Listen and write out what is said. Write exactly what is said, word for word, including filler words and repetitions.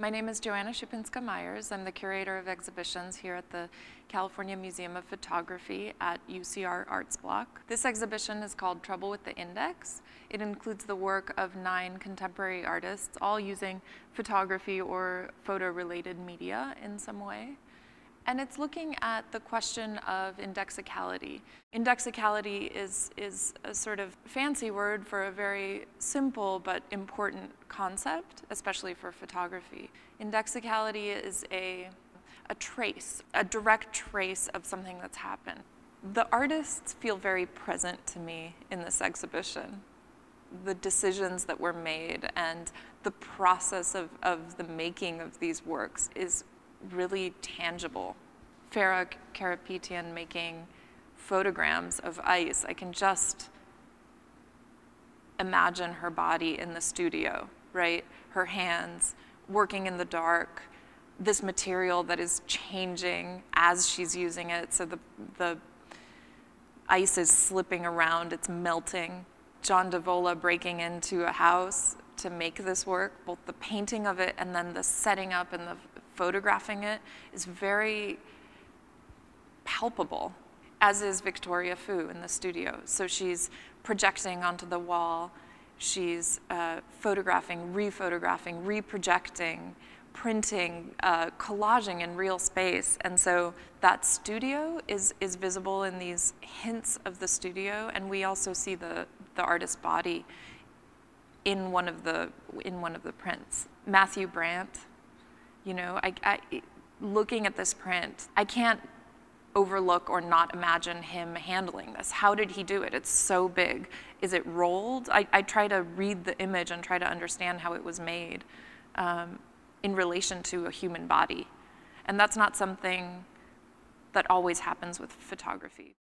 My name is Joanna Szupinska-Myers. I'm the curator of exhibitions here at the California Museum of Photography at U C R ARTSblock. This exhibition is called Trouble with the Index. It includes the work of nine contemporary artists, all using photography or photo-related media in some way. And it's looking at the question of indexicality. Indexicality is, is a sort of fancy word for a very simple but important concept, especially for photography. Indexicality is a, a trace, a direct trace of something that's happened. The artists feel very present to me in this exhibition. The decisions that were made and the process of, of the making of these works is really tangible. Farrah Karapetian making photograms of ice. I can just imagine her body in the studio, right? Her hands working in the dark, this material that is changing as she's using it, so the, the ice is slipping around, it's melting. John Divola breaking into a house to make this work, both the painting of it and then the setting up and the photographing it is very palpable, as is Victoria Fu in the studio. So she's projecting onto the wall, she's uh, photographing, re-photographing, re-projecting, printing, uh, collaging in real space. And so that studio is, is visible in these hints of the studio, and we also see the, the artist's body in one of the, in one of the prints. Matthew Brandt. You know, I, I, looking at this print, I can't overlook or not imagine him handling this. How did he do it? It's so big. Is it rolled? I, I try to read the image and try to understand how it was made um, in relation to a human body. And that's not something that always happens with photography.